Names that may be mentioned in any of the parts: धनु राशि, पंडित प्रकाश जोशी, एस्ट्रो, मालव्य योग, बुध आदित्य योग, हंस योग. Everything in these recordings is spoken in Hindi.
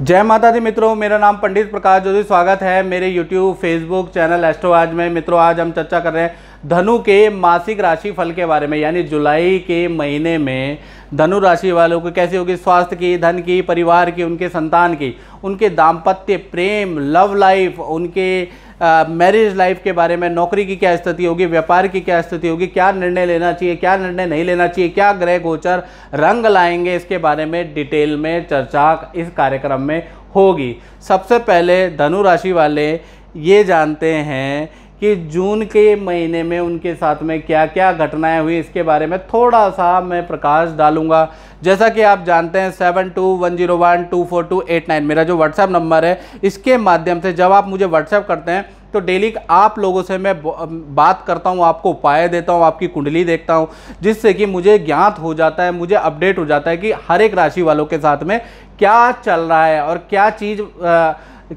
जय माता दी मित्रों, मेरा नाम पंडित प्रकाश जोशी। स्वागत है मेरे YouTube, Facebook चैनल एस्ट्रो आज में। मित्रों, आज हम चर्चा कर रहे हैं धनु के मासिक राशि फल के बारे में, यानी जुलाई के महीने में धनु राशि वालों को कैसी होगी स्वास्थ्य की, धन की, परिवार की, उनके संतान की, उनके दाम्पत्य प्रेम, लव लाइफ, उनके मैरिज लाइफ के बारे में, नौकरी की क्या स्थिति होगी, व्यापार की क्या स्थिति होगी, क्या निर्णय लेना चाहिए, क्या निर्णय नहीं लेना चाहिए, क्या ग्रह गोचर रंग लाएंगे, इसके बारे में डिटेल में चर्चा इस कार्यक्रम में होगी। सबसे पहले धनु राशि वाले ये जानते हैं कि जून के महीने में उनके साथ में क्या क्या घटनाएं हुई, इसके बारे में थोड़ा सा मैं प्रकाश डालूंगा। जैसा कि आप जानते हैं 7210124289 मेरा जो व्हाट्सएप नंबर है, इसके माध्यम से जब आप मुझे व्हाट्सएप करते हैं तो डेली आप लोगों से मैं बात करता हूं, आपको उपाय देता हूं, आपकी कुंडली देखता हूं, जिससे कि मुझे ज्ञात हो जाता है, मुझे अपडेट हो जाता है कि हर एक राशि वालों के साथ में क्या चल रहा है और क्या चीज़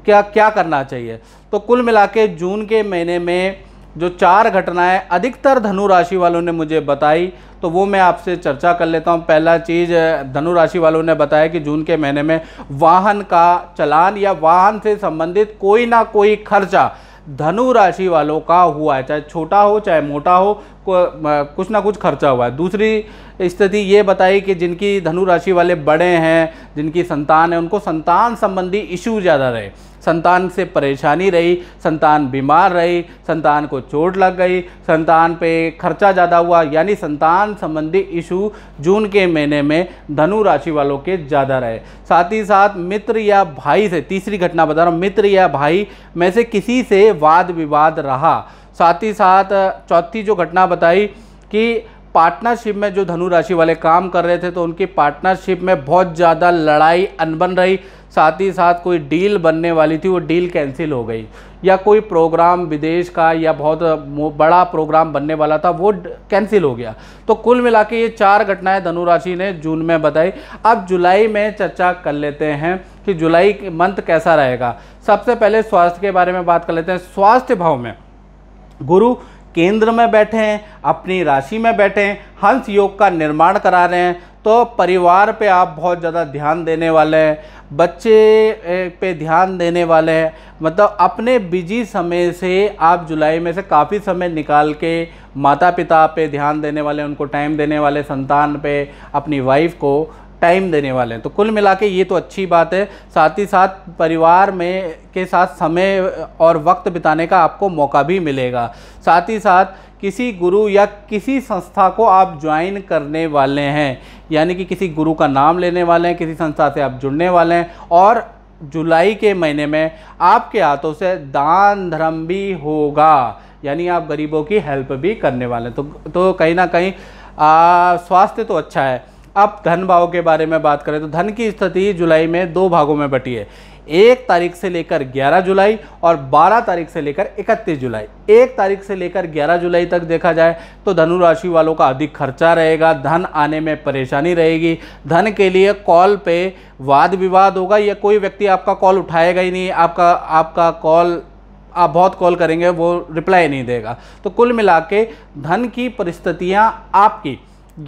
क्या क्या करना चाहिए। तो कुल मिला के जून के महीने में जो 4 घटनाएं अधिकतर धनु राशि वालों ने मुझे बताई, तो वो मैं आपसे चर्चा कर लेता हूं। पहला चीज़, धनु राशि वालों ने बताया कि जून के महीने में वाहन का चलान या वाहन से संबंधित कोई ना कोई खर्चा धनु राशि वालों का हुआ है, चाहे छोटा हो चाहे मोटा हो, कुछ ना कुछ खर्चा हुआ है। दूसरी स्थिति ये बताई कि जिनकी धनु राशि वाले बड़े हैं, जिनकी संतान है, उनको संतान संबंधी इश्यू ज़्यादा रहे, संतान से परेशानी रही, संतान बीमार रही, संतान को चोट लग गई, संतान पे खर्चा ज़्यादा हुआ, यानी संतान संबंधी इशू जून के महीने में धनु राशि वालों के ज़्यादा रहे। साथ ही साथ मित्र या भाई से, तीसरी घटना बता रहा हूँ, मित्र या भाई में से किसी से वाद विवाद रहा। साथ ही साथ चौथी जो घटना बताई कि पार्टनरशिप में जो धनु राशि वाले काम कर रहे थे तो उनकी पार्टनरशिप में बहुत ज़्यादा लड़ाई अनबन रही। साथ ही साथ कोई डील बनने वाली थी, वो डील कैंसिल हो गई, या कोई प्रोग्राम विदेश का या बहुत बड़ा प्रोग्राम बनने वाला था वो कैंसिल हो गया। तो कुल मिला के ये 4 घटनाएं धनु राशि ने जून में बताई। अब जुलाई में चर्चा कर लेते हैं कि जुलाई मंथ कैसा रहेगा। सबसे पहले स्वास्थ्य के बारे में बात कर लेते हैं। स्वास्थ्य भाव में गुरु केंद्र में बैठे हैं, अपनी राशि में बैठे हैं, हंस योग का निर्माण करा रहे हैं, तो परिवार पे आप बहुत ज़्यादा ध्यान देने वाले हैं, बच्चे पे ध्यान देने वाले हैं, मतलब अपने बिजी समय से आप जुलाई में से काफ़ी समय निकाल के माता पिता पे ध्यान देने वाले, उनको टाइम देने वाले, संतान पे, अपनी वाइफ को टाइम देने वाले हैं। तो कुल मिला के ये तो अच्छी बात है। साथ ही साथ परिवार में के साथ समय और वक्त बिताने का आपको मौका भी मिलेगा। साथ ही साथ किसी गुरु या किसी संस्था को आप ज्वाइन करने वाले हैं, यानी कि किसी गुरु का नाम लेने वाले हैं, किसी संस्था से आप जुड़ने वाले हैं, और जुलाई के महीने में आपके हाथों से दान धर्म भी होगा, यानी आप गरीबों की हेल्प भी करने वाले हैं। तो कहीं ना कहीं स्वास्थ्य तो अच्छा है। अब धन भाव के बारे में बात करें तो धन की स्थिति जुलाई में 2 भागों में बटी है, 1 तारीख से लेकर 11 जुलाई और 12 तारीख से लेकर 31 जुलाई। 1 तारीख से लेकर 11 जुलाई तक देखा जाए तो धनु राशि वालों का अधिक खर्चा रहेगा, धन आने में परेशानी रहेगी, धन के लिए कॉल पे वाद विवाद होगा, या कोई व्यक्ति आपका कॉल उठाएगा ही नहीं, आपका कॉल, आप बहुत कॉल करेंगे वो रिप्लाई नहीं देगा। तो कुल मिला के धन की परिस्थितियाँ आपकी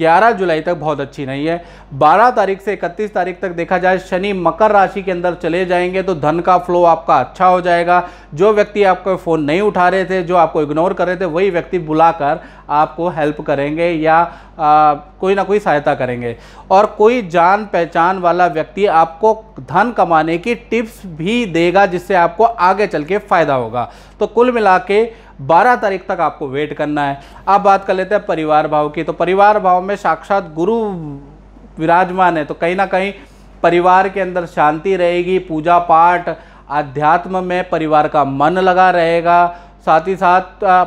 11 जुलाई तक बहुत अच्छी नहीं है। 12 तारीख से 31 तारीख तक देखा जाए शनि मकर राशि के अंदर चले जाएंगे तो धन का फ्लो आपका अच्छा हो जाएगा। जो व्यक्ति आपको फ़ोन नहीं उठा रहे थे, जो आपको इग्नोर कर रहे थे, वही व्यक्ति बुलाकर आपको हेल्प करेंगे या कोई ना कोई सहायता करेंगे, और कोई जान पहचान वाला व्यक्ति आपको धन कमाने की टिप्स भी देगा, जिससे आपको आगे चल के फ़ायदा होगा। तो कुल मिला के 12 तारीख तक आपको वेट करना है। अब बात कर लेते हैं परिवार भाव की। तो परिवार भाव में साक्षात गुरु विराजमान है, तो कहीं ना कहीं परिवार के अंदर शांति रहेगी, पूजा पाठ, आध्यात्म में परिवार का मन लगा रहेगा। साथ ही साथ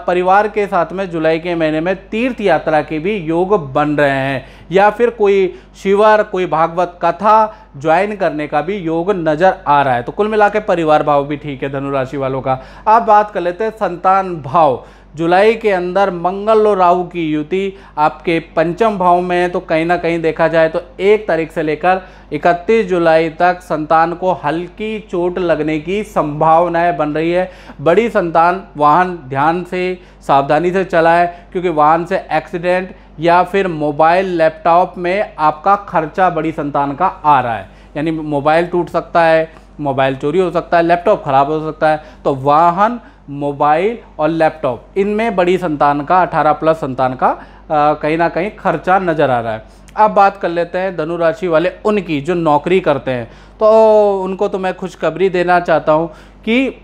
परिवार के साथ में जुलाई के महीने में तीर्थ यात्रा के भी योग बन रहे हैं, या फिर कोई शिविर, कोई भागवत कथा ज्वाइन करने का भी योग नज़र आ रहा है। तो कुल मिला के परिवार भाव भी ठीक है धनु राशि वालों का। अब बात कर लेते हैं संतान भाव। जुलाई के अंदर मंगल और राहु की युति आपके पंचम भाव में है, तो कहीं ना कहीं देखा जाए तो 1 तारीख से लेकर 31 जुलाई तक संतान को हल्की चोट लगने की संभावनाएं बन रही है। बड़ी संतान वाहन ध्यान से, सावधानी से चलाएं, क्योंकि वाहन से एक्सीडेंट या फिर मोबाइल, लैपटॉप में आपका खर्चा बड़ी संतान का आ रहा है, यानी मोबाइल टूट सकता है, मोबाइल चोरी हो सकता है, लैपटॉप ख़राब हो सकता है। तो वाहन, मोबाइल और लैपटॉप, इनमें बड़ी संतान का 18+ संतान का कहीं ना कहीं खर्चा नज़र आ रहा है। अब बात कर लेते हैं धनु राशि वाले उनकी जो नौकरी करते हैं, तो उनको तो मैं खुशखबरी देना चाहता हूं कि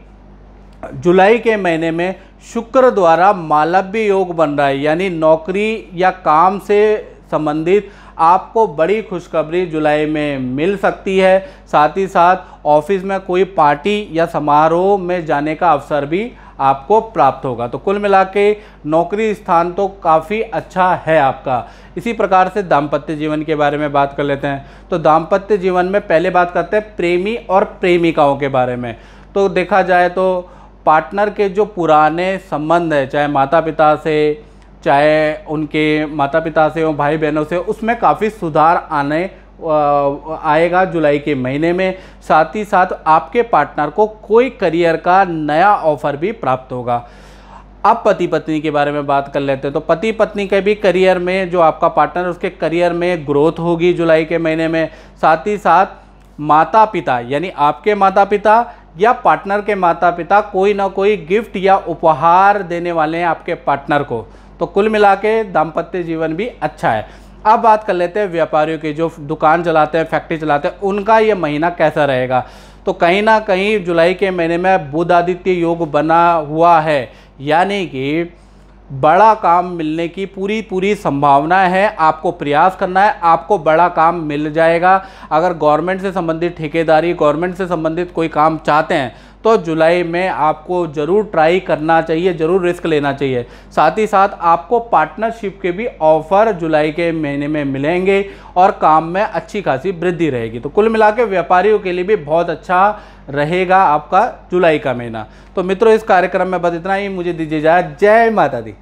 जुलाई के महीने में शुक्र द्वारा मालव्य योग बन रहा है, यानी नौकरी या काम से संबंधित आपको बड़ी खुशखबरी जुलाई में मिल सकती है। साथ ही साथ ऑफिस में कोई पार्टी या समारोह में जाने का अवसर भी आपको प्राप्त होगा। तो कुल मिला के नौकरी स्थान तो काफ़ी अच्छा है आपका। इसी प्रकार से दाम्पत्य जीवन के बारे में बात कर लेते हैं। तो दाम्पत्य जीवन में पहले बात करते हैं प्रेमी और प्रेमिकाओं के बारे में। तो देखा जाए तो पार्टनर के जो पुराने संबंध है, चाहे माता पिता से, चाहे उनके माता पिता से हो, भाई बहनों से, उसमें काफ़ी सुधार आएगा जुलाई के महीने में। साथ ही साथ आपके पार्टनर को कोई करियर का नया ऑफर भी प्राप्त होगा। अब पति पत्नी के बारे में बात कर लेते हैं। तो पति पत्नी के भी करियर में, जो आपका पार्टनर, उसके करियर में ग्रोथ होगी जुलाई के महीने में। साथ ही साथ माता पिता, यानी आपके माता पिता या पार्टनर के माता पिता, कोई ना कोई गिफ्ट या उपहार देने वाले हैं आपके पार्टनर को। तो कुल मिला के दाम्पत्य जीवन भी अच्छा है। अब बात कर लेते हैं व्यापारियों की, जो दुकान चलाते हैं, फैक्ट्री चलाते हैं, उनका ये महीना कैसा रहेगा। तो कहीं ना कहीं जुलाई के महीने में बुध आदित्य योग बना हुआ है, यानी कि बड़ा काम मिलने की पूरी संभावना है। आपको प्रयास करना है, आपको बड़ा काम मिल जाएगा। अगर गवर्नमेंट से संबंधित ठेकेदारी, गवर्नमेंट से संबंधित कोई काम चाहते हैं तो जुलाई में आपको ज़रूर ट्राई करना चाहिए, ज़रूर रिस्क लेना चाहिए। साथ ही साथ आपको पार्टनरशिप के भी ऑफ़र जुलाई के महीने में मिलेंगे और काम में अच्छी खासी वृद्धि रहेगी। तो कुल मिला के व्यापारियों के लिए भी बहुत अच्छा रहेगा आपका जुलाई का महीना। तो मित्रों, इस कार्यक्रम में बस इतना ही। मुझे दीजिए इजाज़त। जय माता दी।